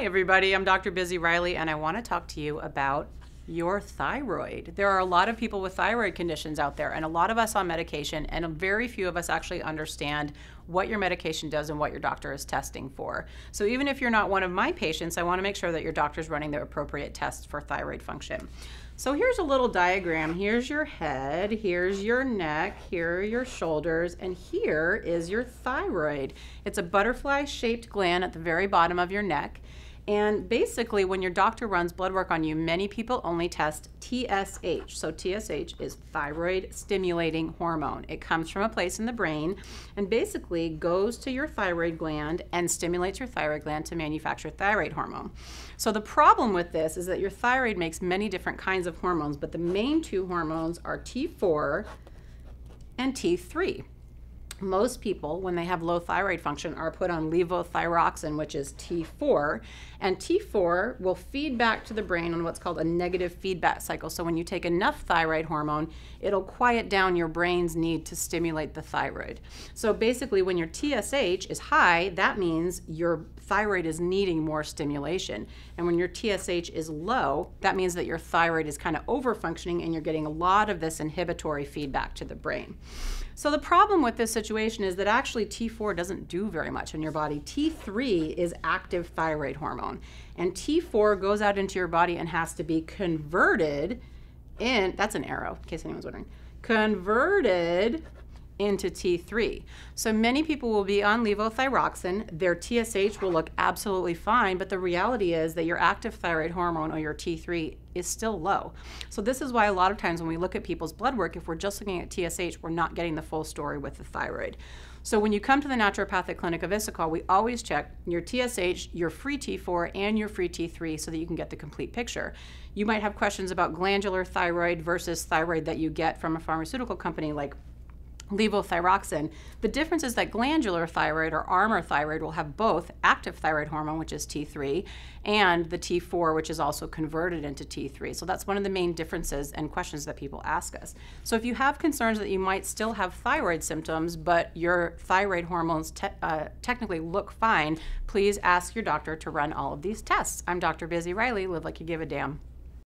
Hi everybody, I'm Dr. Bizzy Riley and I want to talk to you about your thyroid. There are a lot of people with thyroid conditions out there and a lot of us on medication, and very few of us actually understand what your medication does and what your doctor is testing for. So even if you're not one of my patients, I want to make sure that your doctor's running the appropriate tests for thyroid function. So here's a little diagram. Here's your head, here's your neck, here are your shoulders, and here is your thyroid. It's a butterfly-shaped gland at the very bottom of your neck. And basically, when your doctor runs blood work on you, many people only test TSH. So TSH is thyroid stimulating hormone. It comes from a place in the brain and basically goes to your thyroid gland and stimulates your thyroid gland to manufacture thyroid hormone. So the problem with this is that your thyroid makes many different kinds of hormones, but the main two hormones are T4 and T3. Most people, when they have low thyroid function, are put on levothyroxine, which is T4, and T4 will feed back to the brain on what's called a negative feedback cycle. So when you take enough thyroid hormone, it'll quiet down your brain's need to stimulate the thyroid. So basically, when your TSH is high, that means your thyroid is needing more stimulation. And when your TSH is low, that means that your thyroid is kind of over-functioning and you're getting a lot of this inhibitory feedback to the brain. So the problem with this situation is that actually T4 doesn't do very much in your body. T3 is active thyroid hormone, and T4 goes out into your body and has to be converted in, that's an arrow in case anyone's wondering, converted into T3. So many people will be on levothyroxine, their TSH will look absolutely fine, but the reality is that your active thyroid hormone, or your T3, is still low. So this is why a lot of times when we look at people's blood work, if we're just looking at TSH, we're not getting the full story with the thyroid. So when you come to the naturopathic clinic of Isical, we always check your TSH, your free T4, and your free T3 so that you can get the complete picture. You might have questions about glandular thyroid versus thyroid that you get from a pharmaceutical company like levothyroxine. The difference is that glandular thyroid, or Armour thyroid, will have both active thyroid hormone, which is T3, and the T4, which is also converted into T3. So that's one of the main differences and questions that people ask us. So if you have concerns that you might still have thyroid symptoms, but your thyroid hormones technically look fine, please ask your doctor to run all of these tests. I'm Dr. Bizzy Riley. Live like you give a damn.